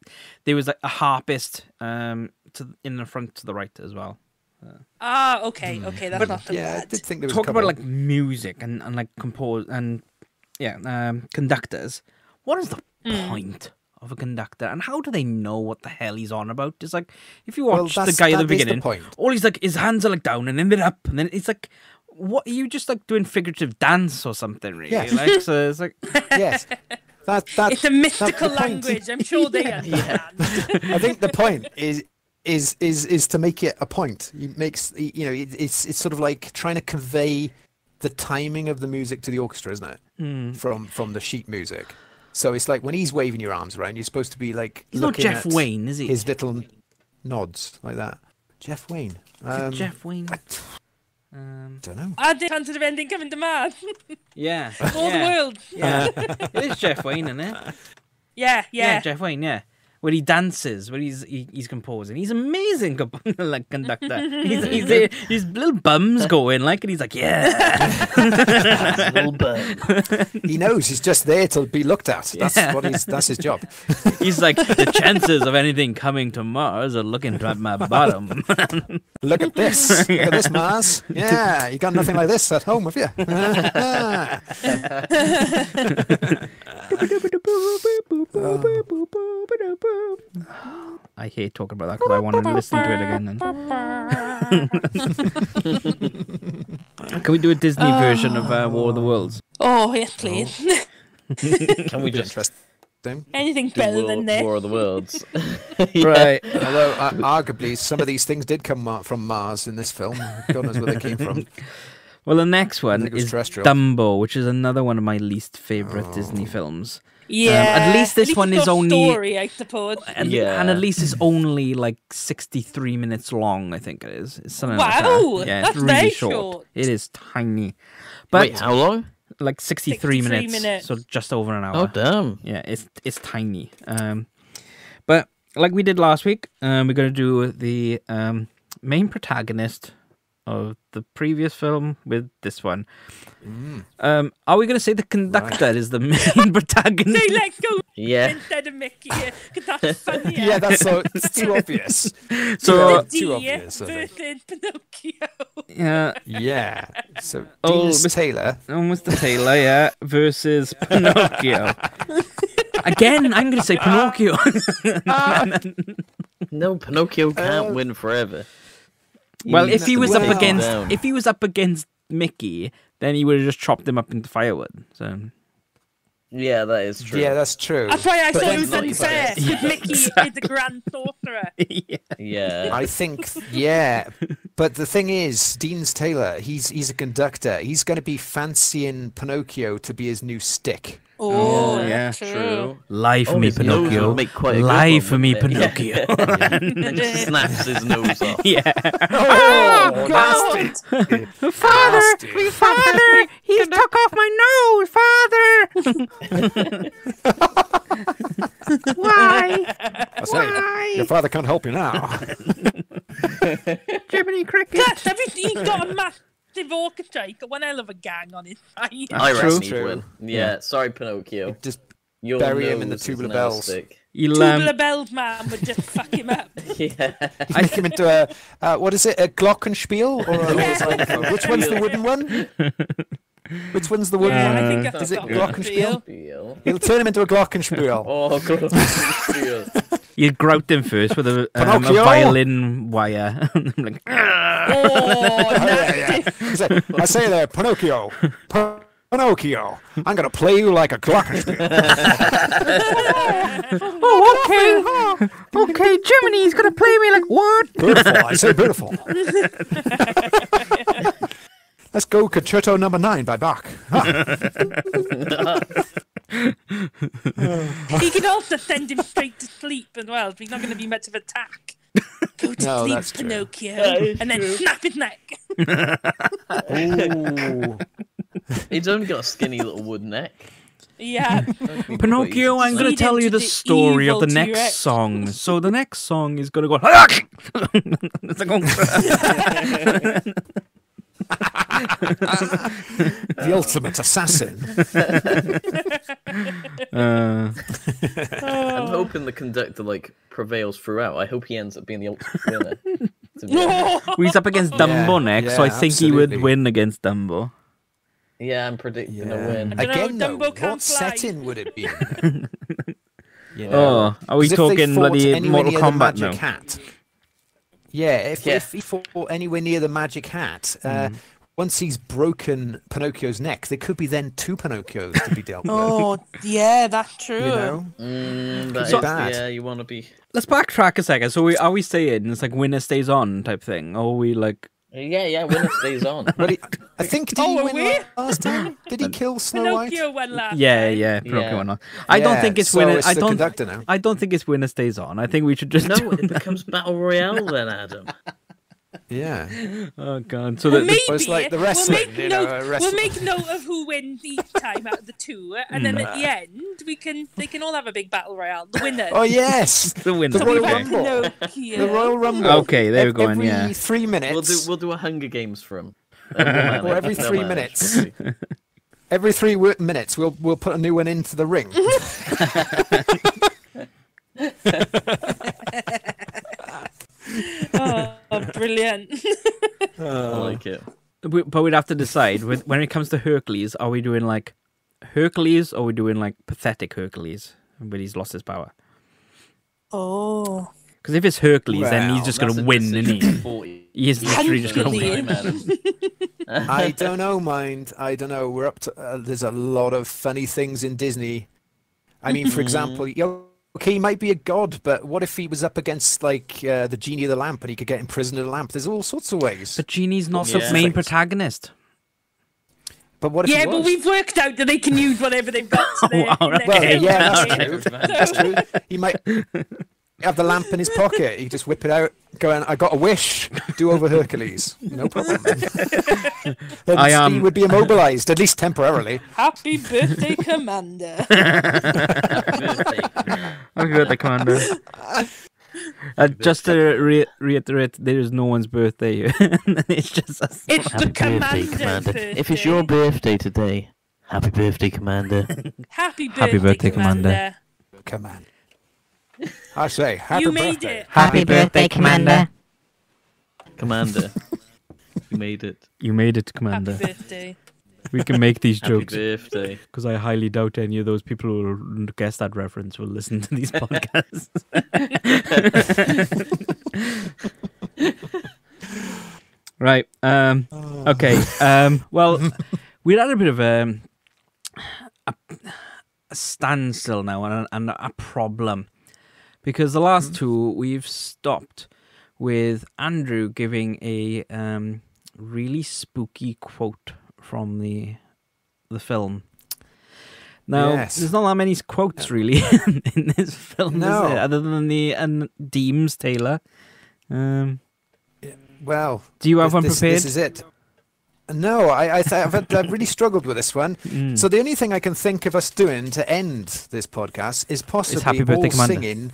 there was like a harpist um to in the front to the right as well. Uh, ah, okay, mm. okay, that's but, not so yeah, bad. I did think there was talk about like music and and like compose and yeah, um, conductors. What is the mm. point of a conductor, and how do they know what the hell he's on about? It's like if you watch well, the guy at the beginning, the all he's like, his hands are like down and then they're up, and then it's like, what are you just like doing figurative dance or something, really? Yes. Like, so it's like, yes, that, that, it's a mystical language. I'm sure they yeah. understand. Yeah. I think the point is is is is to make it a point. It makes you know, it, it's it's sort of like trying to convey the timing of the music to the orchestra, isn't it? Mm. From from the sheet music. So it's like when he's waving your arms around, you're supposed to be like he's looking not Jeff at Wayne, is he? his little nods like that. Jeff Wayne. Um, is it Jeff Wayne? I um, don't know. I did chances of ending coming to mind. Yeah. All yeah. the world. Yeah. Uh, it is Jeff Wayne, isn't it? Yeah, yeah. Yeah, Jeff Wayne, yeah. Where he dances, where he's he, he's composing. He's amazing, like conductor. He's he's a, his little bum's going like, and he's like, yeah, little bum. He knows he's just there to be looked at. That's yeah. what he's. That's his job. He's like, the chances of anything coming to Mars are looking at my bottom. Look at this. Look at this, Mars. Yeah, you got nothing like this at home, have you? Oh. I hate talking about that because I want to listen to it again then. Can we do a Disney oh. version of uh, War of the Worlds? Oh, yes, please. Oh. Can we just trust them? Anything do better War, than this. War of the Worlds. yeah. Right. Although, uh, arguably, some of these things did come from Mars in this film. God knows where they came from. Well, the next one is Dumbo, which is another one of my least favourite oh. Disney films. Yeah, um, at least this at least one is only story, I suppose. And, yeah. and at least it's only like sixty-three minutes long, I think it is. It's something wow, like that. Yeah, that's it's really very short. short. It is tiny. But wait, how long? Like sixty-three, sixty-three minutes, minutes, so just over an hour. Oh damn! Yeah, it's it's tiny. Um, but like we did last week, um, we're gonna do the um main protagonist of the previous film with this one. Mm. Um, are we going to say the conductor right. is the main protagonist? They let go yeah. instead of Mickey, because that's funnier. Yeah, that's so it's too obvious. So uh, too obvious. Pinocchio. Yeah, yeah. So oh, Deems Taylor, oh, Mister Taylor, yeah, versus Pinocchio. Again, I'm going to say Pinocchio. Uh, no, Pinocchio can't uh, win forever. Well, if he was well. up against if he was up against Mickey, then he would have just chopped him up into firewood. So, yeah, that is true. Yeah, that's true. That's why I but thought it was unfair. Because yeah, Mickey exactly. is the grand sorcerer. Yeah. yeah, I think yeah. But the thing is, Deems Taylor, he's he's a conductor. He's going to be fancying Pinocchio to be his new stick. Oh, yeah, yeah true. true. Lie for oh, me, Pinocchio. Lie for me, Pinocchio. Yeah. And just snaps his nose off. Yeah. Oh, oh God. Father, father, father, he's took off my nose, father. Why? I say, Why? Your father can't help you now. Jiminy Cricket. That's everything he's got a mask. Orchestra, he's got one hell of a gang on his side. I reckon he'd win. Yeah, yeah, sorry, Pinocchio. Just Your bury him in the tubular bells. You'll, um... Tubular bells, man, would just fuck him up. Yeah. I make him into a, uh, what is it, a Glockenspiel? Or a, yeah. Which one's the wooden one? Which one's the wooden yeah, one? I think is it Glockenspiel? He'll turn him into a Glockenspiel. Oh, Glockenspiel. You grout him first with a, um, a violin wire. I'm like, oh, yeah, yeah. Like, I say there, Pinocchio, Pinocchio, I'm going to play you like a glockenspiel. Oh, okay. Oh, okay, Jiminy's going to play me like what? Beautiful, I say beautiful. Let's go Concerto Number Nine by Bach. Huh. He can also send him straight to sleep as well. He's not going to be much of a tack. Go to no, sleep, Pinocchio, and then true. snap his neck. Ooh. He's only got a skinny little wood neck. Yeah. Pinocchio, I'm going to tell you the, the story of the next direct. song. So the next song is going to go... The ultimate assassin. uh. I'm hoping the conductor like prevails throughout. I hope he ends up being the ultimate winner. Well, he's up against Dumbo yeah, next, yeah, so I think absolutely. he would win against Dumbo. Yeah, I'm predicting yeah. a win. Again, know, Dumbo though, what setting would it be? You know? Oh, are we talking bloody Mortal Kombat now? Hat, Yeah, if, yeah. if he fought anywhere near the magic hat, uh, mm. once he's broken Pinocchio's neck, there could be then two Pinocchios to be dealt oh, with. Oh, yeah, that's true. You know? Mm, that so, is bad. Yeah, you want to be... Let's backtrack a second. So we, are we saying it's like winner stays on type thing? Or are we like... Yeah, yeah, winner stays on. Well, he, I think, did oh, he win we? last time? Did he kill Snow White? Pinocchio went last Yeah, yeah, Pinocchio yeah. went on. I yeah, don't think it's so winner... It's I, don't, now. I don't think it's winner stays on. I think we should just... No, it becomes Battle Royale then, Adam. Yeah. Oh, God. So well, the, maybe the, it's like the wrestling, we'll, make you know, note, wrestling. we'll make note of who wins each time out of the two, and then nah. at the end, we can they can all have a big battle royale. The winner. Oh, yes. The winner. The Royal okay. Rumble. The Royal Rumble. Okay, there we go. Every yeah. three minutes. We'll do, we'll do a Hunger Games for him. Well, every three no minutes. Match, every three minutes, we'll, we'll put a new one into the ring. Oh, brilliant. Oh. I like it. We, but we'd have to decide, with, when it comes to Hercules, are we doing like Hercules or are we doing like pathetic Hercules? But he's lost his power. Oh. Because if it's Hercules, well, then he's just going to win, isn't he? He's literally just going to win. I don't know, mind. I don't know. We're up to, uh, there's a lot of funny things in Disney. I mean, for example, yo. Okay, he might be a god, but what if he was up against, like, uh, the genie of the lamp and he could get imprisoned in a lamp? There's all sorts of ways. But genie's not yeah. the main protagonist. But what if Yeah, he was? But we've worked out that they can use whatever they've got to their, oh, all right. Well, yeah, that's true. That's true. He might have the lamp in his pocket. He just whip it out, go, and I got a wish. Do over Hercules. No problem. Then I, um... he would be immobilized, at least temporarily. Happy birthday, Commander. Happy birthday, Commander. Happy birthday, Commander. Uh, just to re reiterate, there is no one's birthday here. It's just us. It's happy the commander's birthday, Commander. Birthday. If it's your birthday today, happy birthday, Commander. Happy birthday, happy birthday Commander. Commander. Commander. I say, happy you birthday. Made it. Happy, happy birthday, birthday, Commander. Commander. You made it. You made it, Commander. Happy birthday. We can make these jokes. Happy birthday. Because I highly doubt any of those people who will guess that reference will listen to these podcasts. Right. Um, okay. Um, well, we're at a bit of a, a, a standstill now and a, and a problem. Because the last mm-hmm. two, we've stopped with Andrew giving a um, really spooky quote from the the film. Now, yes. There's not that many quotes really in this film, no. Is there? Other than the and Deems Taylor. Um, well, do you have this, one prepared? This is it. No, I, I I've, had, I've really struggled with this one. Mm. So the only thing I can think of us doing to end this podcast is possibly it's happy birthday, all Commander. singing.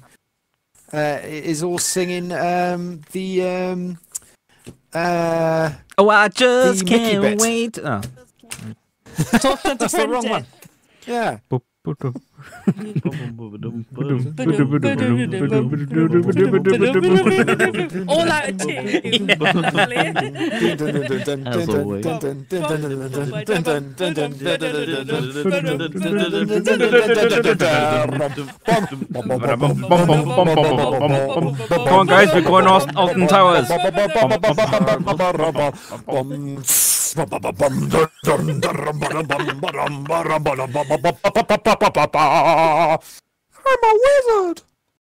Uh, is all singing um, the. Um, Uh, oh, I just can't bit. wait. Oh. That's the wrong one. Yeah. All out of tune. Come on, guys, we're going Alton Towers. I'm a wizard.